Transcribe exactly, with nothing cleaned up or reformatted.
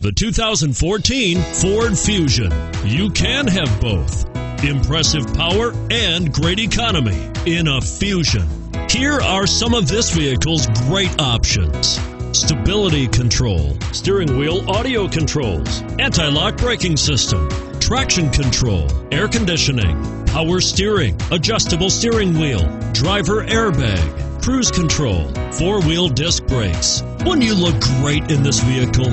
The two thousand fourteen Ford Fusion. You can have both. Impressive power and great economy in a Fusion. Here are some of this vehicle's great options. Stability control, steering wheel audio controls, anti-lock braking system, traction control, air conditioning, power steering, adjustable steering wheel, driver airbag, cruise control, four-wheel disc brakes. Wouldn't you look great in this vehicle?